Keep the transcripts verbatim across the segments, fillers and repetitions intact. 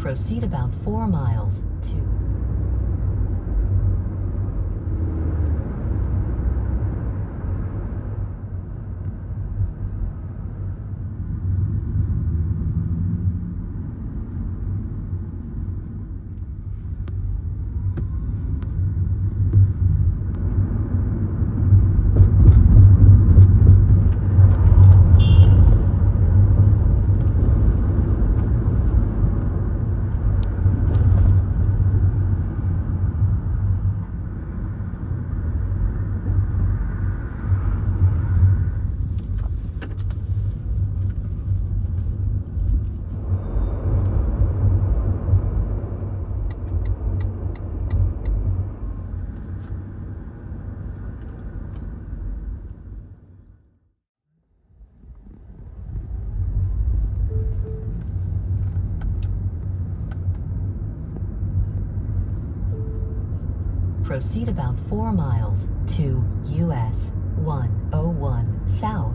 Proceed about four miles to Proceed about four miles to U S one oh one South.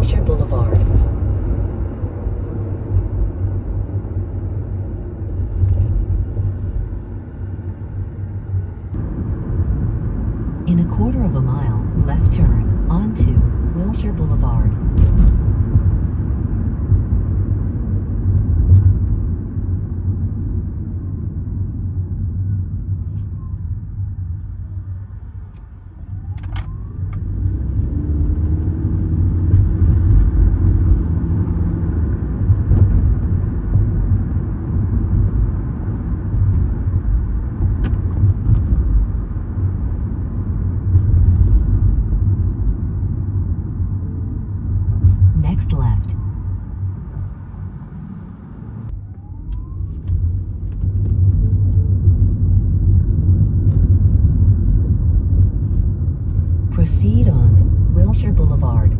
Wilshire Boulevard. In a quarter of a mile, left turn onto Wilshire Boulevard. Next left. Proceed on Wilshire Boulevard.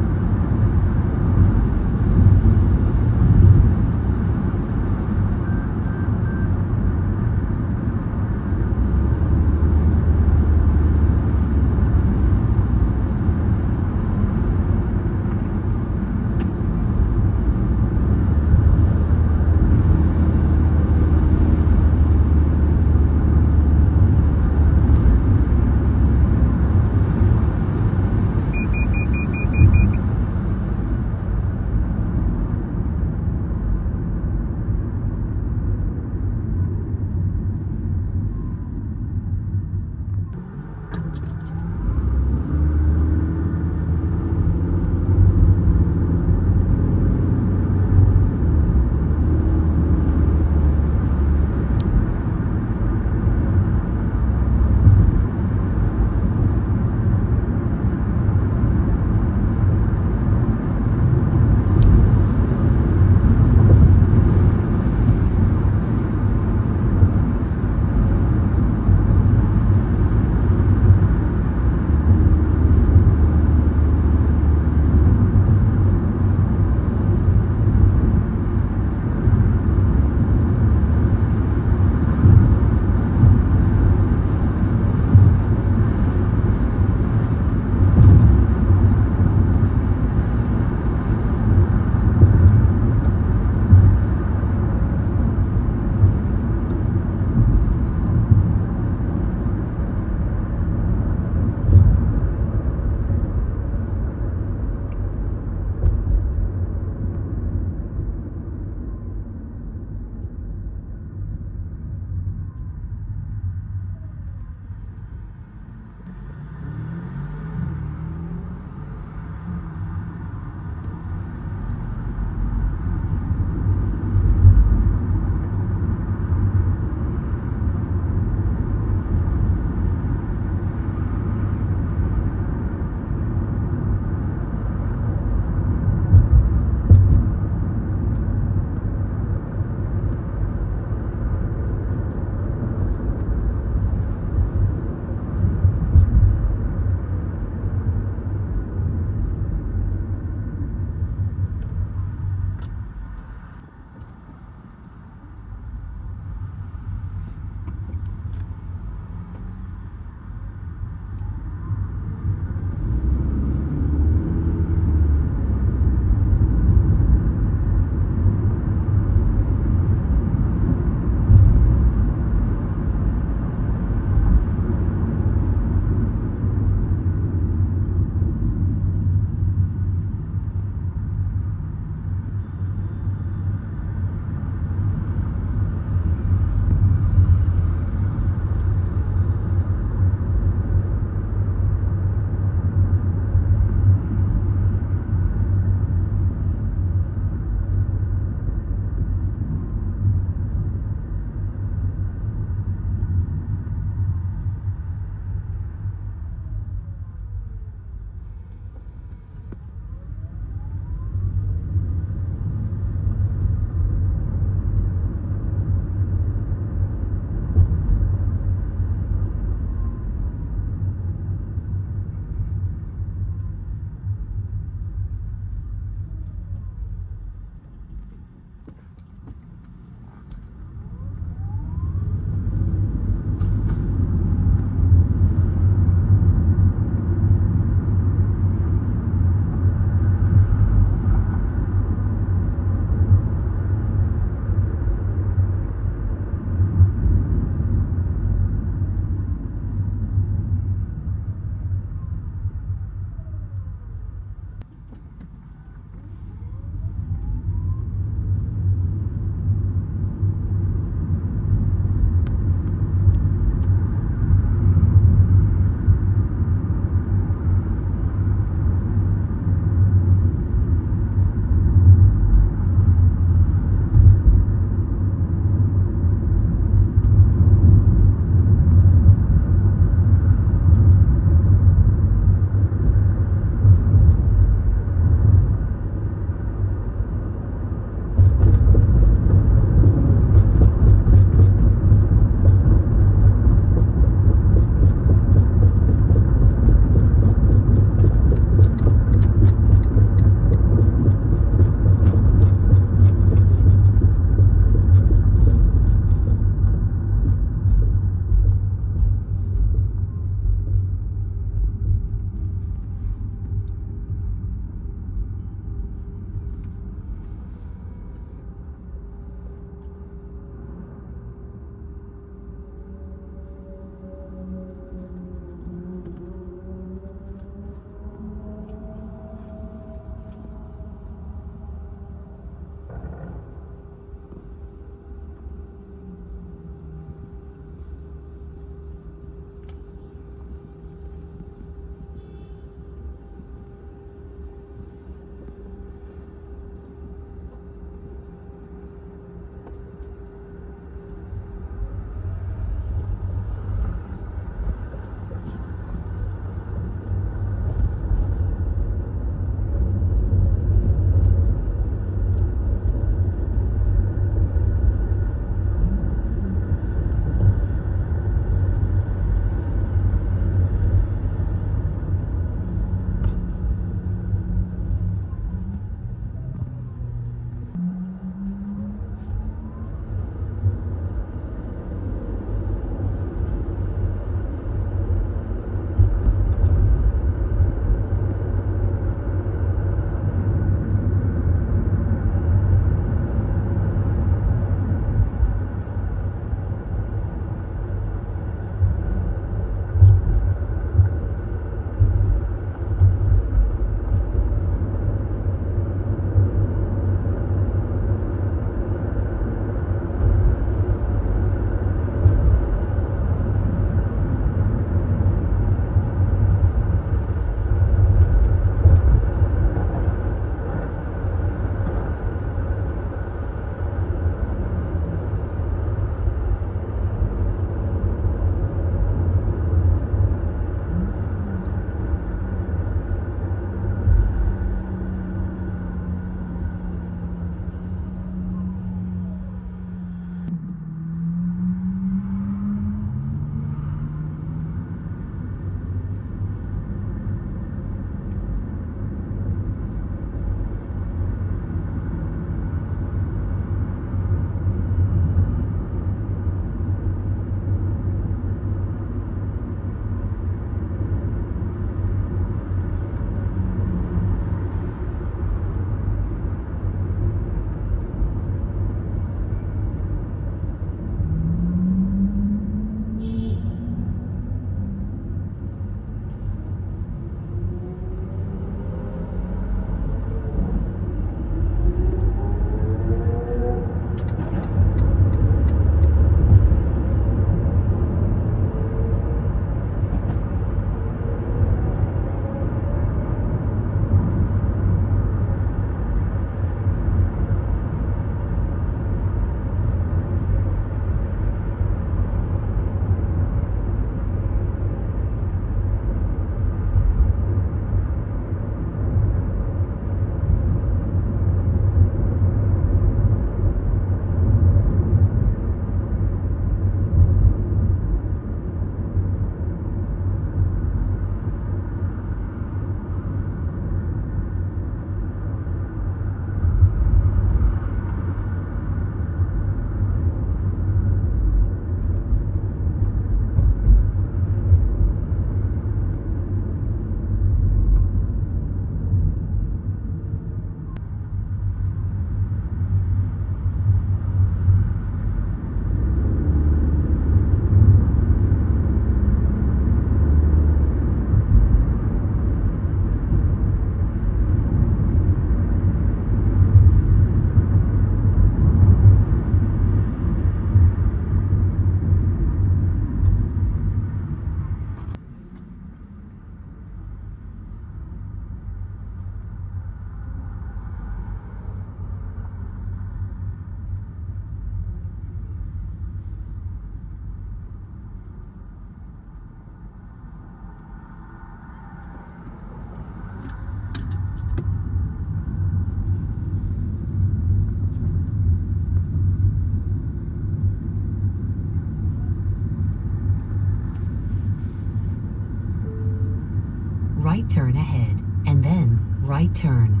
right turn ahead, and then right turn.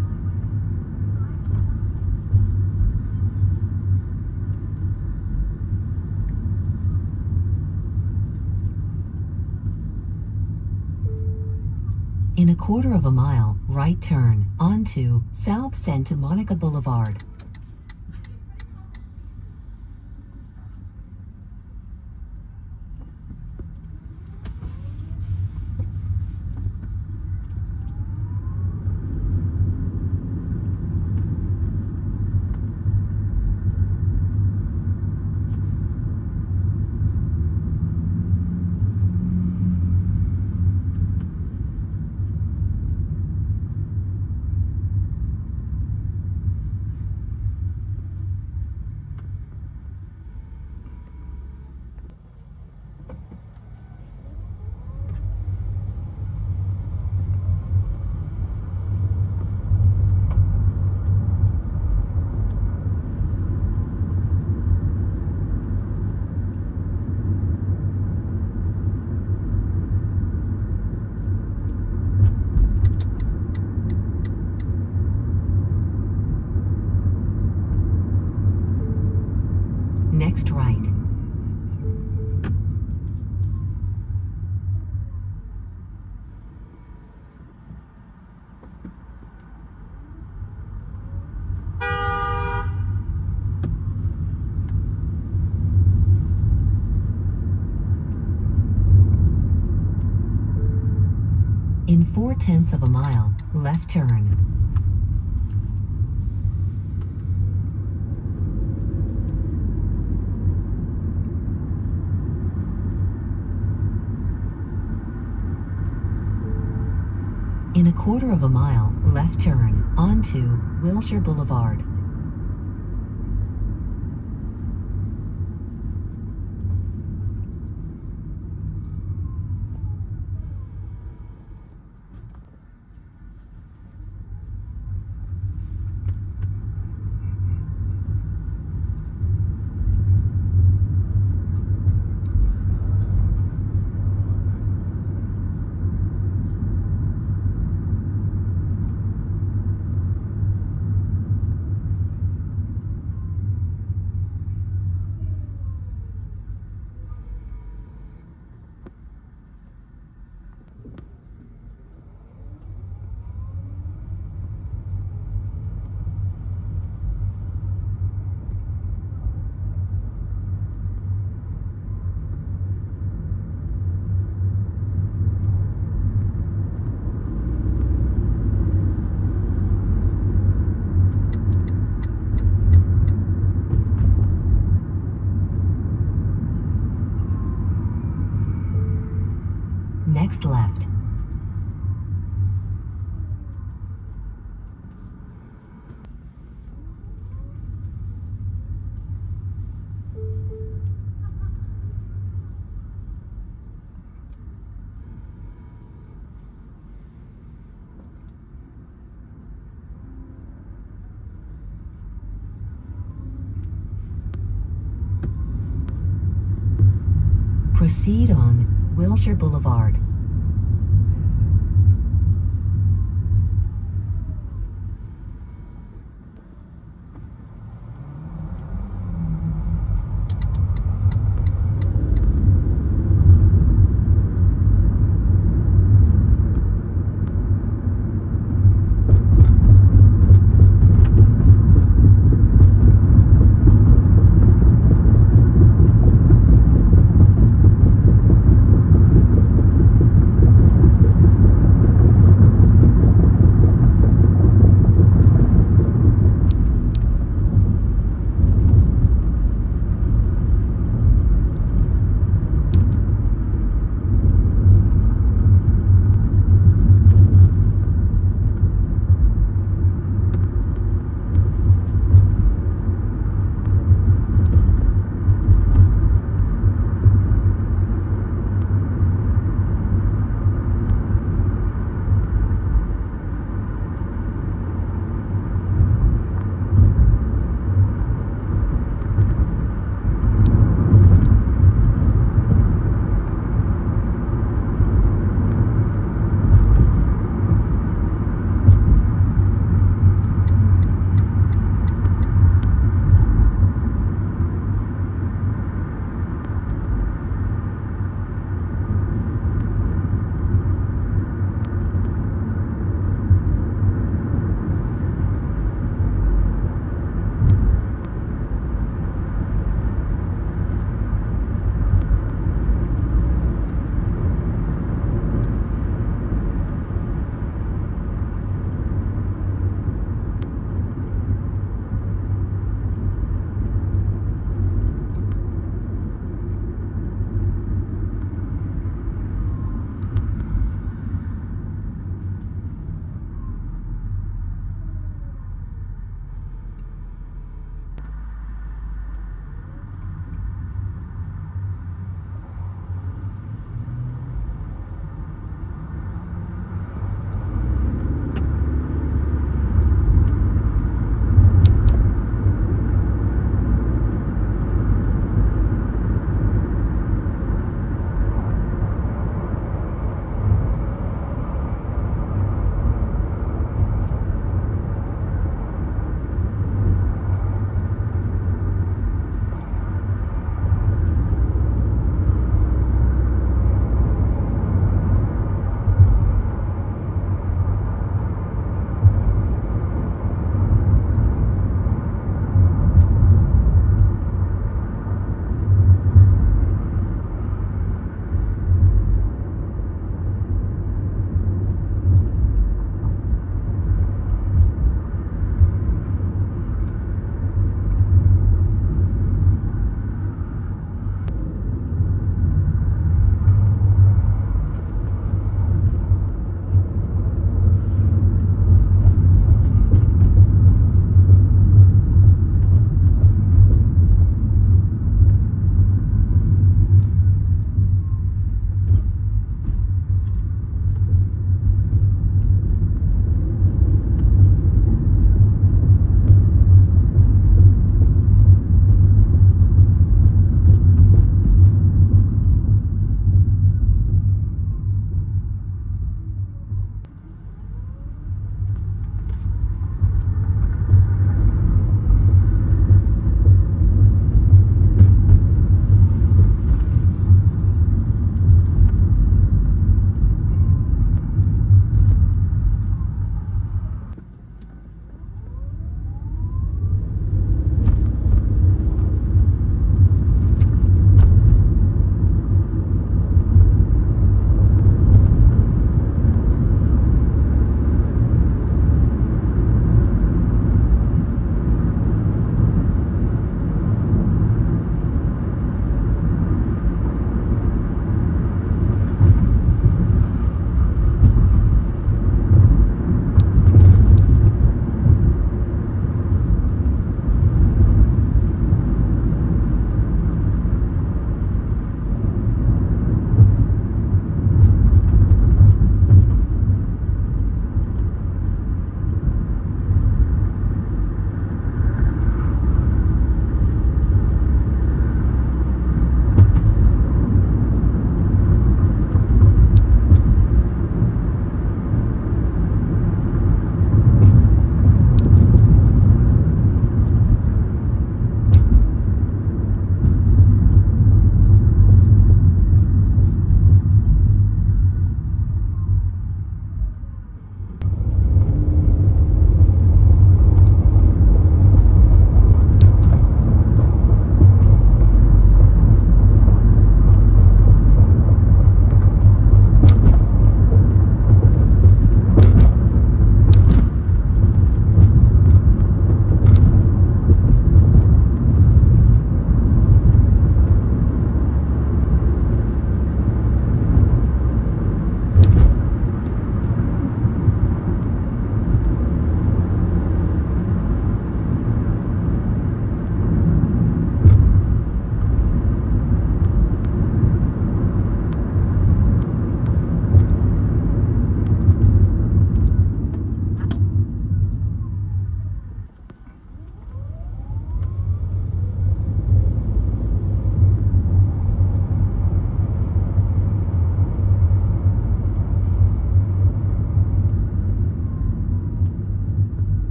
In a quarter of a mile, right turn onto South Santa Monica Boulevard. Next right. In four tenths of a mile, left turn. In a quarter of a mile, left turn onto Wilshire Boulevard. Next left. Proceed on Wilshire Boulevard.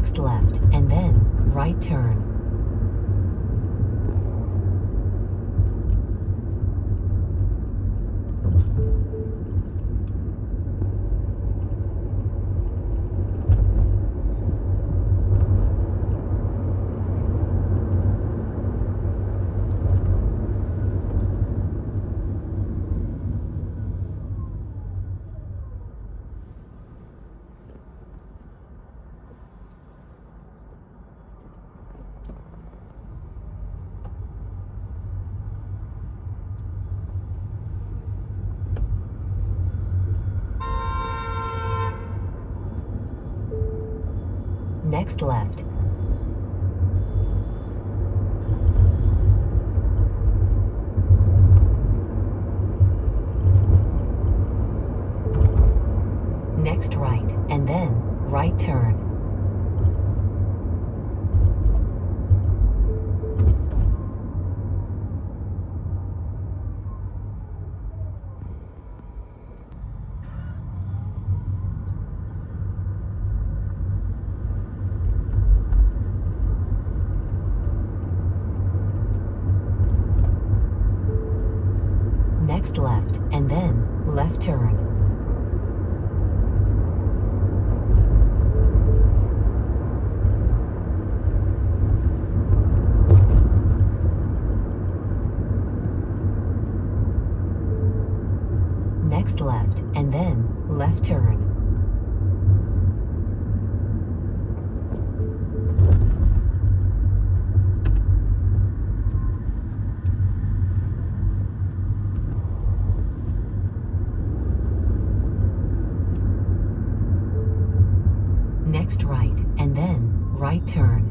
next left, and then right turn. Next left. Next right, and then right turn. Next left, and then left turn. Next left, and then left turn. Next right, and then right turn.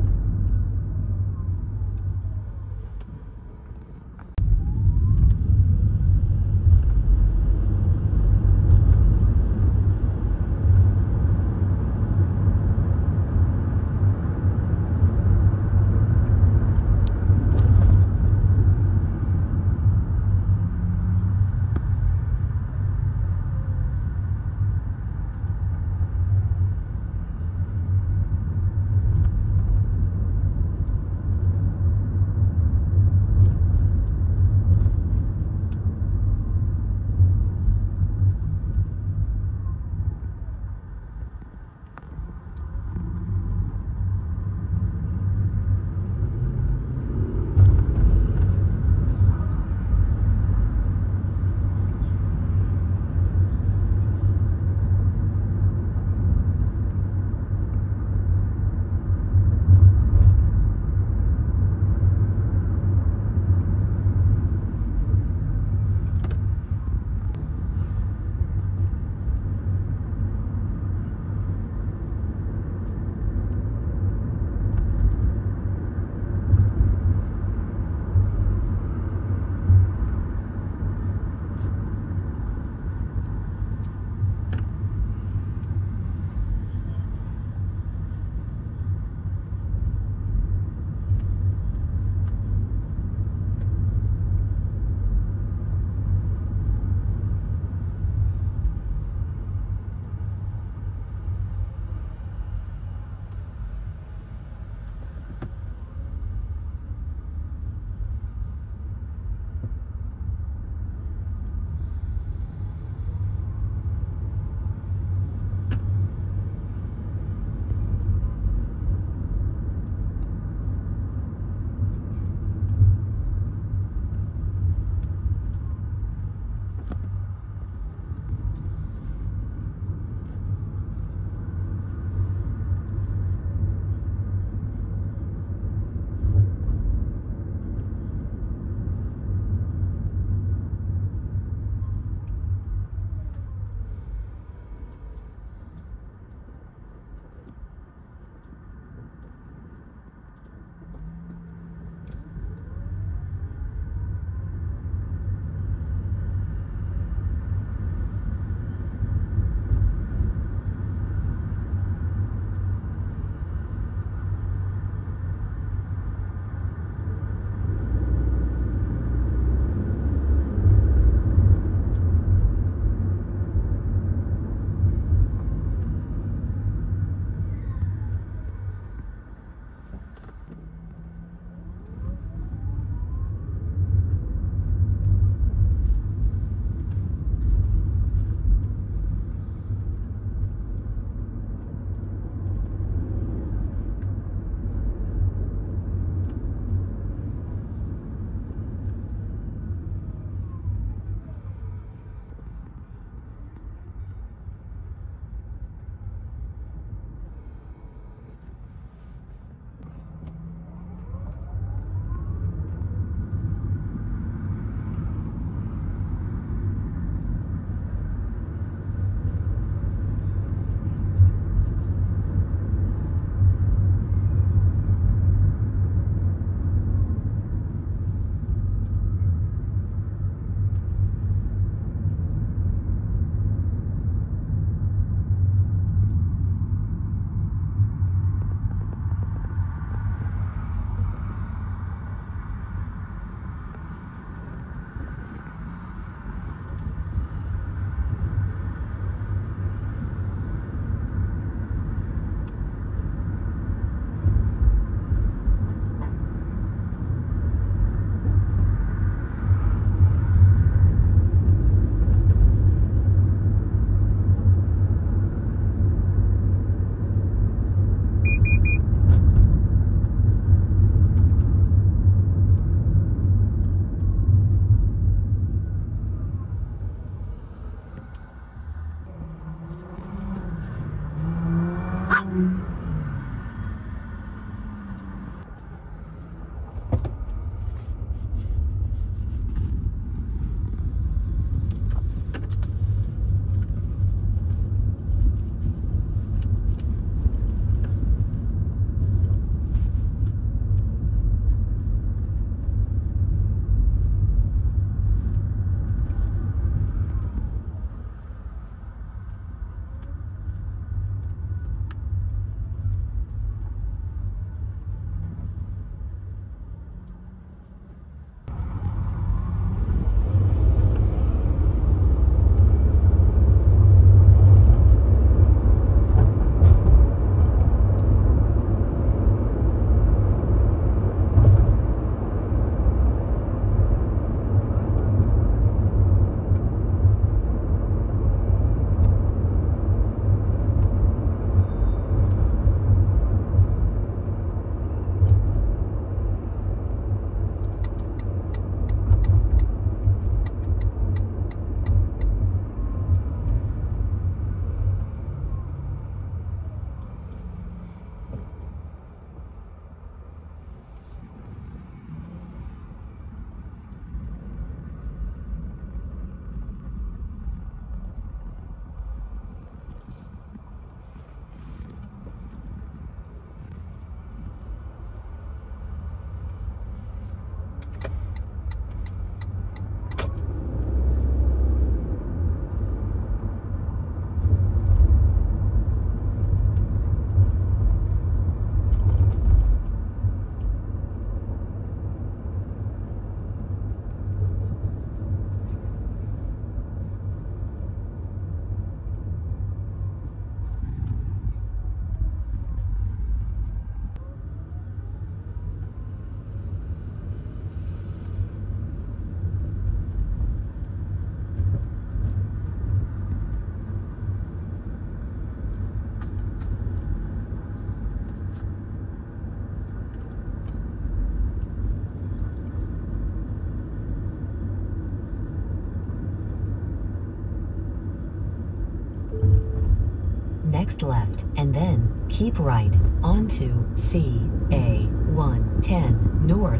next left, and then keep right onto C A one ten North.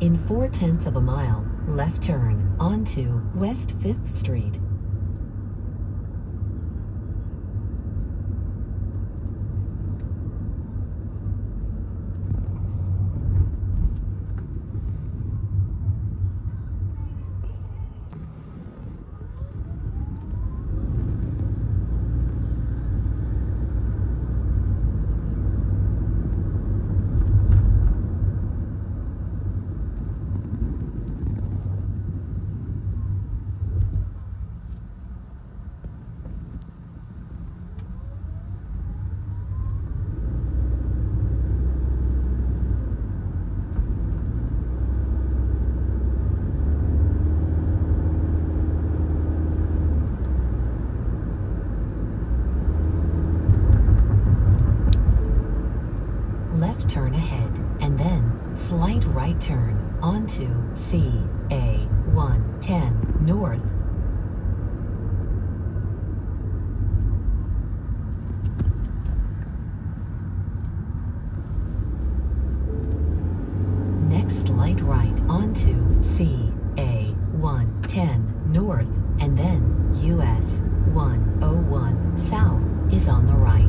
In four-tenths of a mile, left turn onto West fifth Street. Turn ahead, and then slight right turn onto C A one ten North. Next slight right onto C A one ten North, and then U S one oh one South is on the right.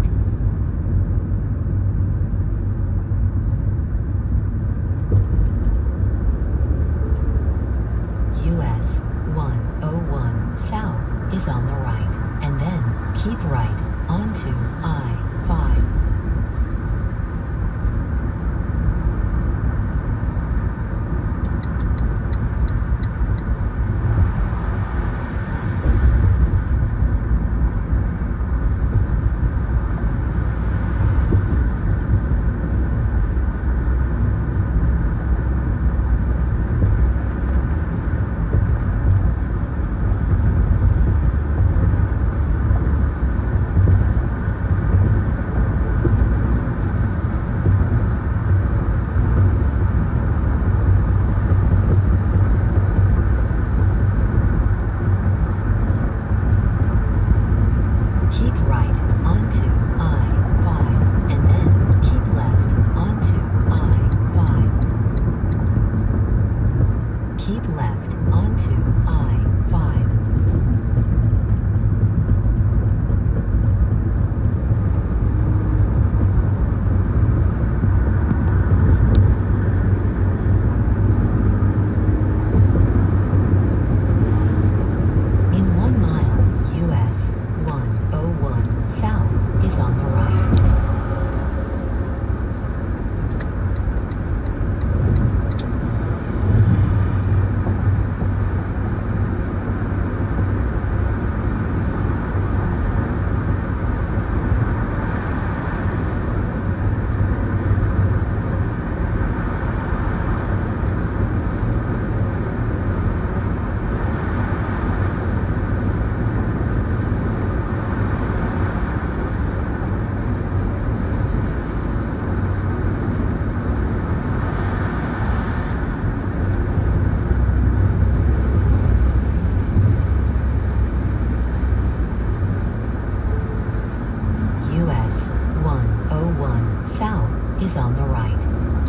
U S one oh one South is on the right, and then keep right onto I five. U S one oh one South is on the right.